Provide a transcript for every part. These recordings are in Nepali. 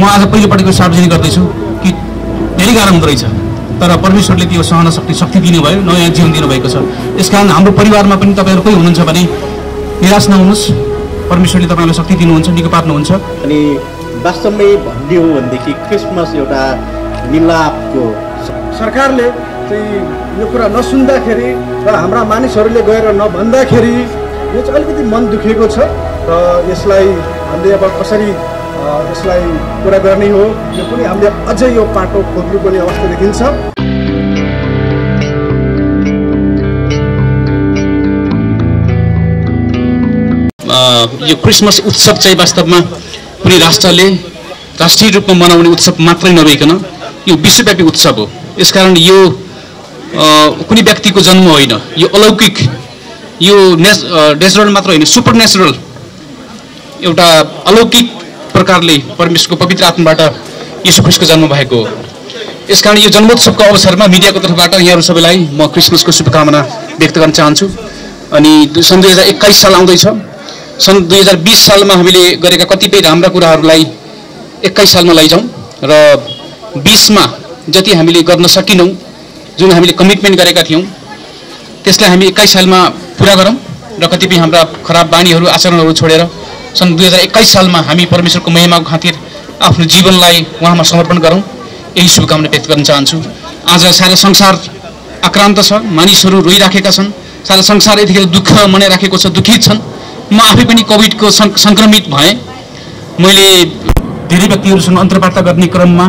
म आज पहिलोपटक सार्वजनिक गर्दैछु कि धेरै गाह्रो हुँदै छ तर परमेश्वरले त्यो सहन शक्ति दिनुभयो, नयाँ जीवन दिनुभएको छ। यसकारण हाम्रो परिवारमा पनि तपाईहरु कोही हुनुहुन्छ भने निराश नहुनुस्, परमेश्वरले तपाईलाई शक्ति दिनुहुन्छ, निको पार्नुहुन्छ। अनि वास्तवमै भन्ने हो भनेदेखि क्रिसमस एउटा मिलापको, सरकारले चाहिँ यो कुरा नसुन्दाखेरि र हाम्रा मानिसहरूले गएर नभन्दाखेरि यो चाहिँ अलिकति मन दुखेको छ र यसलाई हामीले अब कसरी यसलाई पूरा गर्ने हो, यो पनि हामीले अझै यो पाटो खोज्नुपर्ने अवस्था देखिन्छ। यो क्रिसमस उत्सव चाहिँ वास्तवमा कुनै राष्ट्रले राष्ट्रिय रूपमा मनाउने उत्सव मात्रै नभइकन यो विश्वव्यापी उत्सव हो। यसकारण यो कुनै व्यक्तिको जन्म होइन, यो अलौकिक, यो नेचुरल मात्र होइन, सुपर नेचुरल एउटा अलौकिक प्रकारले परमेश्वरको पवित्र आत्माबाट यीशु ख्रीष्टको जन्म भएको हो। यसकारण यो जन्मोत्सवको अवसरमा मिडियाको तर्फबाट यहाँहरु सबैलाई म क्रिसमसको शुभकामना व्यक्त गर्न चाहन्छु। अनि सन् 2021 साल आउँदैछ, सन् 2020 सालमा हामीले गरेका कतिपय राम्रा कुराहरूलाई 21 सालमा लैजाउँ र 20 मा जति हामीले गर्न सकिनौं, जुन हामीले कमिटमेन्ट गरेका थियौं, त्यसलाई हामी 21 सालमा पूरा गरौँ र कतिपय हाम्रा खराब बानीहरू आचरणहरू छोडेर सन् 2021 सालमा हामी परमेश्वरको महिमाको खातिर आफ्नो जीवनलाई उहाँमा समर्पण गरौँ। यही शुभकामना व्यक्त गर्न चाहन्छु। आज सारा संसार आक्रान्त छ, मानिसहरू रोइराखेका छन्, सारा संसार यतिखेर दुःख मनाइराखेको छ, दुखित छन्। म आफै पनि कोभिडको संक्रमित भएँ। मैले धेरै व्यक्तिहरूसँग अन्तर्वार्ता गर्ने क्रममा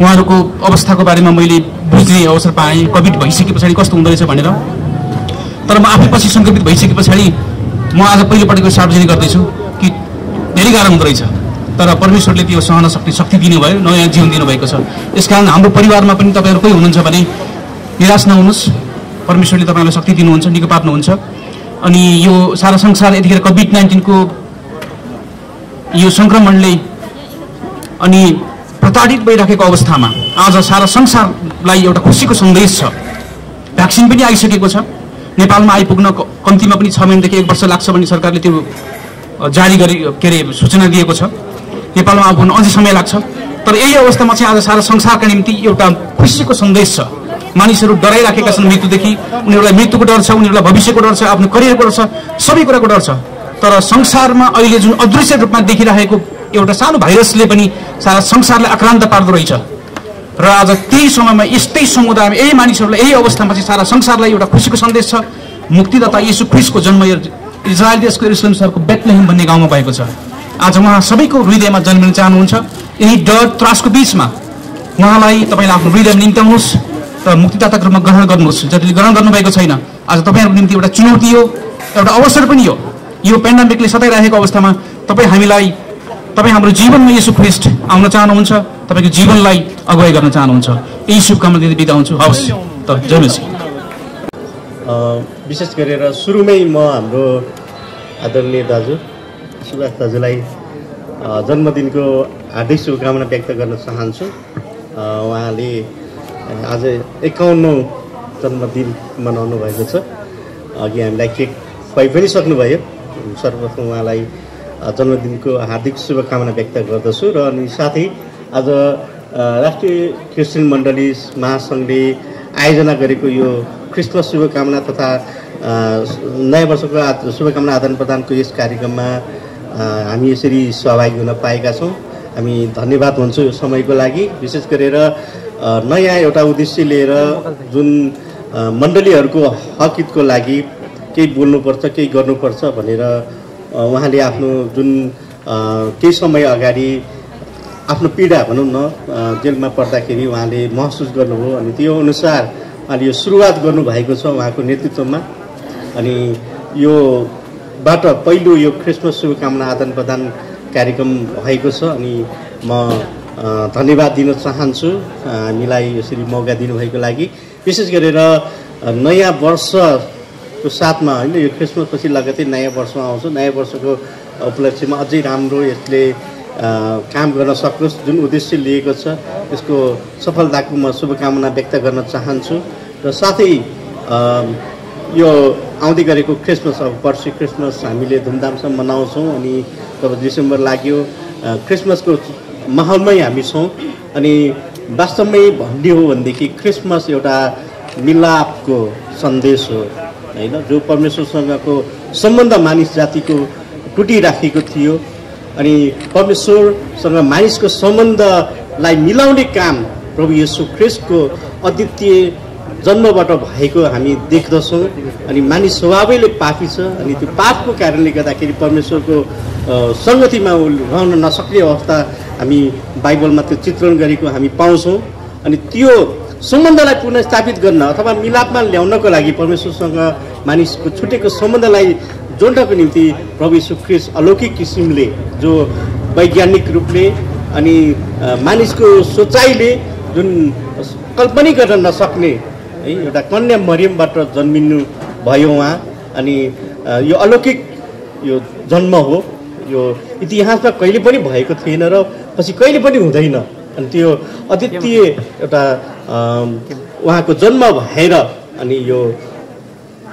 उहाँहरूको अवस्थाको बारेमा मैले बुझ्ने अवसर पाएँ, कोभिड भइसके पछाडि कस्तो हुँदो रहेछ भनेर। तर म आफै पछि सङ्क्रमित भइसके पछाडि म आज पहिलोपटक सार्वजनिक गर्दैछु कि धेरै गाह्रो हुँदो रहेछ तर परमेश्वरले त्यो सहन शक्ति दिनुभयो, नयाँ जीवन दिनुभएको छ। यसकारण हाम्रो परिवारमा पनि तपाईहरु कोही हुनुहुन्छ भने निराश नहुनुस्, परमेश्वरले तपाईलाई शक्ति दिनुहुन्छ, निको पार्नुहुन्छ। अनि यो सारा संसार यतिखेर कोभिड-19 को यो संक्रमणले अनि प्रताडित भइराखेको अवस्थामा आज सारा संसारलाई एउटा खुसीको सन्देश छ। भ्याक्सिन पनि आइसकेको छ, नेपालमा आइपुग्न कम्तीमा पनि 6 महिनादेखि 1 वर्ष लाग्छ भन्ने सरकारले त्यो जारी गरे के अरे सूचना दिएको छ। नेपालमा आउन अझै समय लाग्छ, तर यही अवस्थामा चाहिँ आज सारा संसारका निम्ति एउटा खुसीको सन्देश छ। मानिसहरू डराइराखेका छन् मृत्युदेखि, उनीहरूलाई मृत्युको डर छ, उनीहरूलाई भविष्यको डर छ, आफ्नो करियरको डर छ, सबै कुराको डर छ। तर संसारमा अहिले जुन अदृश्य रूपमा देखिरहेको एउटा सानो भाइरसले पनि सारा संसारलाई आक्रान्त पार्दो रहेछ र आज त्यही समयमा यस्तै समुदायमा यही मानिसहरूलाई यही अवस्थामा चाहिँ सारा संसारलाई एउटा खुसीको सन्देश छ। मुक्तिदाता यीशु ख्रीष्टको जन्म इजरायल देशको यरुसलेम शहरको बेथलेहेम भन्ने गाउँमा भएको छ। आज उहाँ सबैको हृदयमा जन्मिन चाहनुहुन्छ। यही डर त्रासको बीचमा उहाँलाई तपाईँले आफ्नो हृदयमा निम्त्याउनुहोस् र मुक्तिदाताको रूपमा ग्रहण गर्नुहोस्। जसले ग्रहण गर्नुभएको छैन आज तपाईँहरूको निम्ति एउटा चुनौती हो, एउटा अवसर पनि हो। यो पेन्डेमिकले सताइरहेको अवस्थामा तपाईँ हाम्रो जीवनमा यीशु ख्रीष्ट आउन चाहनुहुन्छ, तपाईँको जीवनलाई अगुवाई गर्न चाहनुहुन्छ। यही शुभकामना दिँदै बिदा हुन्छु। हवस्, त जय मसीह। विशेष गरेर सुरुमै म हाम्रो आदरणीय दाजु सुभाष दाजुलाई जन्मदिनको हार्दिक शुभकामना व्यक्त गर्न चाहन्छु। उहाँले आज 51औं जन्मदिन मनाउनु भएको छ। अघि हामीलाई केक खुवाइ पनि सक्नुभयो। सर्वप्रथम उहाँलाई जन्मदिनको हार्दिक शुभकामना व्यक्त गर्दछु। र अनि साथै आज राष्ट्रिय क्रिस्चियन मण्डली महासङ्घले आयोजना गरेको यो क्रिसमस शुभकामना तथा नयाँ वर्षको शुभकामना आदान प्रदानको यस कार्यक्रममा हामी यसरी सहभागी हुन पाएका छौँ। हामी धन्यवाद हुन्छौँ यो समयको लागि। विशेष गरेर नयाँ एउटा उद्देश्य लिएर जुन मण्डलीहरूको हक हितको लागि केही बोल्नुपर्छ, केही गर्नुपर्छ भनेर उहाँले आफ्नो जुन केही समय अगाडि आफ्नो पीडा भनौँ न, जेलमा पर्दाखेरि उहाँले महसुस गर्नुभयो। अनि त्यो अनुसार उहाँले यो सुरुवात गर्नुभएको छ उहाँको नेतृत्वमा। अनि योबाट पहिलो यो क्रिसमस शुभकामना आदान प्रदान कार्यक्रम भएको छ। अनि म धन्यवाद दिन चाहन्छु हामीलाई यसरी मौका दिनुभएको लागि। विशेष गरेर नयाँ वर्ष को साथमा होइन, यो क्रिसमस पछि लगत्तै नयाँ वर्ष आउँछ। नयाँ वर्षको उपलक्ष्यमा अझै राम्रो यसले काम गर्न सकोस् जुन उद्देश्य लिएको छ, त्यसको सफलताको म शुभकामना व्यक्त गर्न चाहन्छु। र साथै यो आउँदै गरेको क्रिसमस, अब पर्सि क्रिसमस हामीले धुमधामसँग मनाउँछौँ। अनि जब डिसेम्बर लाग्यो क्रिसमसको माहौलमै हामी छौं। अनि वास्तवमै भन्ने हो भनेदेखि क्रिसमस एउटा मिलापको सन्देश हो हैन, जो परमेश्वरसँगको सम्बन्ध मानिस जातिको टुटिराखेको थियो अनि परमेश्वरसँग मानिसको सम्बन्धलाई मिलाउने काम प्रभु येशू ख्रीष्टको अद्वितीय जन्मबाट भएको हामी देख्दछौं। अनि मानिस स्वभावैले पापी छ अनि त्यो पापको कारणले गर्दाखेरि परमेश्वरको संगतिमा रहन नसक्ने अवस्था हामी बाइबलमा त्यो चित्रण गरेको हामी पाउँछौँ। अनि त्यो सम्बन्धलाई पुनर्स्थापित गर्न अथवा मिलापमा ल्याउनको लागि परमेश्वरसँग मानिसको छुटेको सम्बन्धलाई जोड्नको निम्ति प्रभु येशू ख्रीष्ट अलौकिक किसिमले जो वैज्ञानिक रूपले अनि मानिसको सोचाइले जुन कल्पना गर्न नसक्ने है एउटा कन्या मरियमबाट जन्मिनु भयो उहाँ। अनि यो अलौकिक यो जन्म हो, यो इतिहासमा कहिले पनि भएको थिएन र पछि कहिले पनि हुँदैन। अनि त्यो अद्वितीय एउटा उहाँको जन्म भएर अनि यो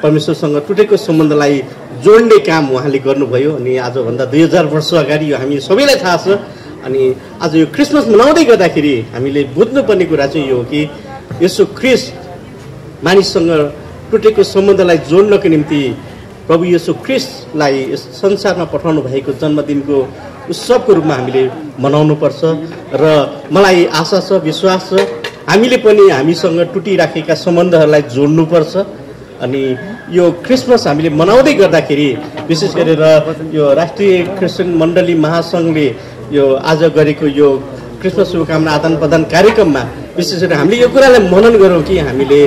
परमेश्वरसँग टुटेको सम्बन्धलाई जोड्ने काम उहाँले गर्नुभयो। अनि आजभन्दा 2000 वर्ष अगाडि यो हामी सबैलाई थाहा छ। अनि आज यो क्रिसमस मनाउँदै गर्दाखेरि हामीले बुझ्नुपर्ने कुरा चाहिँ यो हो कि येशू ख्रीष्ट मानिससँग टुटेको सम्बन्धलाई जोड्नको निम्ति प्रभु येशू ख्रीष्टलाई यस संसारमा पठाउनु भएको जन्मदिनको उत्सवको रूपमा हामीले मनाउनुपर्छ। र मलाई आशा छ, विश्वास छ हामीले पनि हामीसँग टुटिराखेका सम्बन्धहरूलाई जोड्नुपर्छ। अनि यो क्रिसमस हामीले मनाउँदै गर्दाखेरि विशेष गरेर यो राष्ट्रिय क्रिस्चियन मण्डली महासङ्घले यो आज गरेको यो क्रिसमस शुभकामना आदान प्रदान कार्यक्रममा विशेष गरी हामीले यो कुरालाई मनन गरौँ कि हामीले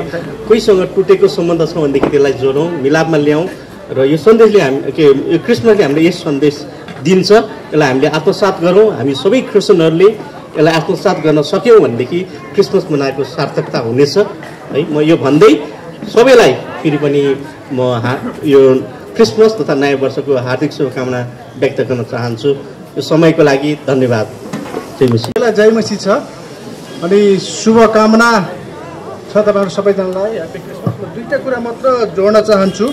कोहीसँग टुटेको सम्बन्ध छ भनेदेखि त्यसलाई जोडौँ, मिलापमा ल्याउँ। र यो सन्देशले यो क्रिसमसले हामीले यस सन्देश दिन्छ, यसलाई हामीले आत्मसात गरौँ। हामी सबै क्रिस्चियनहरूले यसलाई आत्मसात गर्न सक्यौँ भनेदेखि क्रिसमस मनाएको सार्थकता हुनेछ है। म यो भन्दै सबैलाई फेरि पनि म यो क्रिसमस तथा नयाँ वर्षको हार्दिक शुभकामना व्यक्त गर्न चाहन्छु। यो समयको लागि धन्यवाद। जय मसी छ अनि शुभकामना छ तपाईहरु सबैजनालाई। क्रिसमसमा दुईटा कुरा मात्र जोड्न चाहन्छु।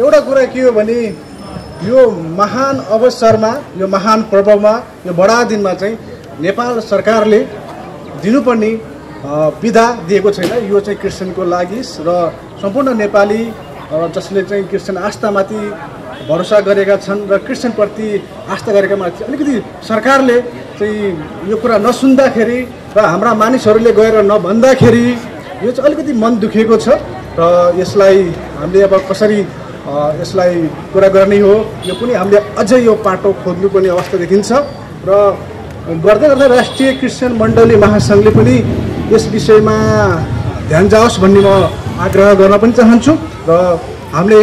एउटा कुरा के हो भने यो महान अवसरमा, यो महान पर्वमा, यो बडा दिनमा चाहिँ नेपाल सरकारले दिनुपर्ने बिदा दिएको छैन। यो चाहिँ क्रिस्चियनको लागि र सम्पूर्ण नेपाली जसले चाहिँ क्रिस्चियन आस्थामाथि भरोसा गरेका छन् र क्रिस्चियनप्रति आस्था गरेका मान्छे अलिकति सरकारले चाहिँ यो कुरा नसुन्दाखेरि र हाम्रा मानिसहरूले गएर नभन्दाखेरि यो चाहिँ अलिकति मन दुखेको छ। र यसलाई हामीले अब कसरी यसलाई कुरा गर्ने हो, यो पनि हामीले अझै यो पाटो खोज्नुपर्ने अवस्था देखिन्छ। र गर्दै गर्दा राष्ट्रिय क्रिस्चियन मण्डली महासङ्घले पनि यस विषयमा ध्यान जाओस् भन्ने म आग्रह गर्न पनि चाहन्छु। र हामीले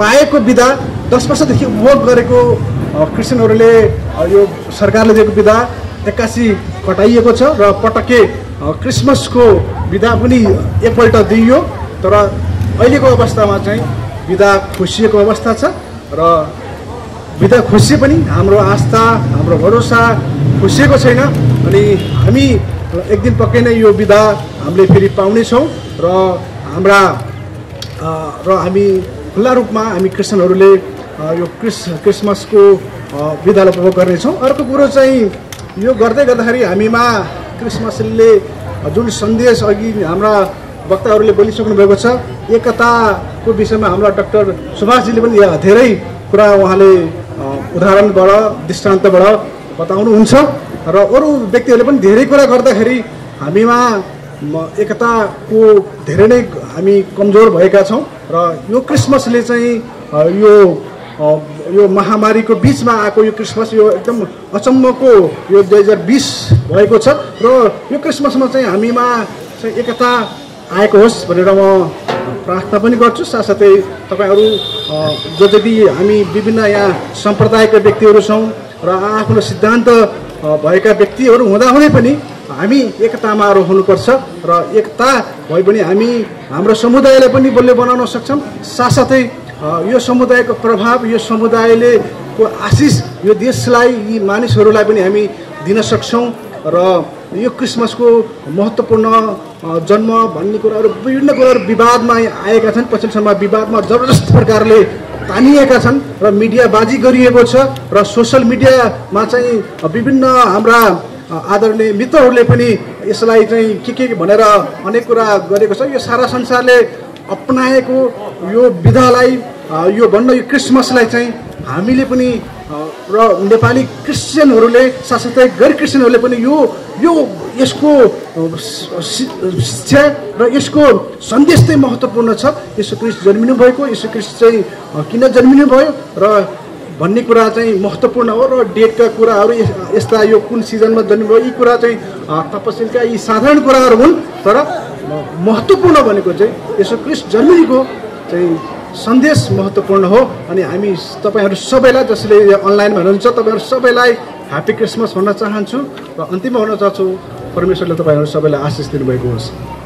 पाएको बिदा 10 वर्षदेखि उपभोग गरेको क्रिस्चियनहरूले यो सरकारले दिएको बिदा 81 कटाइएको छ र पटक्कै क्रिसमसको बिदा पनि एकपल्ट दिइयो। तर अहिलेको अवस्थामा चाहिँ बिदा खोसिएको अवस्था छ र बिदा खोसिए पनि हाम्रो आस्था, हाम्रो भरोसा खोसिएको छैन। अनि हामी एक दिन पक्कै नै यो बिदा हामीले फेरि पाउनेछौँ। र हामी खुला रूपमा हामी क्रिस्चियनहरूले यो क्रिसमसको बिदालाई उपभोग गर्नेछौँ। अर्को कुरो चाहिँ यो गर्दै गर्दाखेरि हामीमा क्रिसमसले जुन सन्देश अघि हाम्रा वक्ताहरूले बोलिसक्नु भएको छ, एकताको विषयमा हाम्रा डाक्टर सुभाषजीले पनि धेरै कुरा उहाँले उदाहरणबाट, दृष्टान्तबाट बताउनुहुन्छ। र अरू व्यक्तिहरूले पनि धेरै कुरा गर्दाखेरि हामीमा एकताको धेरै नै हामी कमजोर भएका छौँ। र यो क्रिसमसले चाहिँ यो महामारीको बिचमा आएको यो क्रिसमस यो एकदम अचम्मको यो 2020 भएको छ। र यो क्रिसमसमा चाहिँ हामीमा चाहिँ एकता आएको होस् भनेर म प्रार्थना पनि गर्छु। साथसाथै तपाईँहरू जति हामी विभिन्न यहाँ सम्प्रदायका व्यक्तिहरू छौँ र आफ्नो सिद्धान्त भएका व्यक्तिहरू हुँदाहुँदै पनि हामी एकतामा रहनुपर्छ। र एकता भयो भने हामी हाम्रो समुदायलाई पनि बलियो बनाउन सक्छौँ। साथसाथै यो समुदायको प्रभाव, यो समुदायले को आशिष यो देशलाई, यी मानिसहरूलाई पनि हामी दिन सक्छौँ। र यो क्रिसमसको महत्त्वपूर्ण जन्म भन्ने कुराहरू, विभिन्न कुराहरू विवादमा आएका छन्। पछिल्लो समयमा विवादमा जबरजस्त प्रकारले तानिएका छन् र मिडियाबाजी गरिएको छ र सोशल मिडियामा चाहिँ विभिन्न हाम्रा आदरणीय मित्रहरूले पनि यसलाई चाहिँ के भनेर अनेक कुरा गरेको छ। यो सारा संसारले अपनाएको यो विधालाई यो भन्नु यो क्रिसमसलाई चाहिँ हामीले पनि र नेपाली क्रिस्चियनहरूले साथसाथै गैर क्रिस्चियनहरूले पनि यो यो यसको शिक्षा र यसको सन्देश चाहिँ महत्त्वपूर्ण छ। येशू ख्रीष्ट जन्मिनु भएको, येशू ख्रीष्ट चाहिँ किन जन्मिनु भयो र भन्ने कुरा चाहिँ महत्त्वपूर्ण हो। र डेटका कुराहरू यस्ता यो कुन सिजनमा जन्मिनु भयो, यी कुरा चाहिँ तपसिलका यी साधारण कुराहरू हुन्, तर महत्त्वपूर्ण भनेको चाहिँ येशू ख्रीष्ट जन्मिनुको चाहिँ सन्देश महत्त्वपूर्ण हो। अनि हामी तपाईहरु सबैलाई, जसले अनलाइनमा हुनुहुन्छ तपाईहरु सबैलाई ह्याप्पी क्रिसमस भन्न चाहन्छु र अन्तिममा भन्न चाहन्छु परमेश्वरले तपाईहरु सबैलाई आशिष दिनुभएको होस्।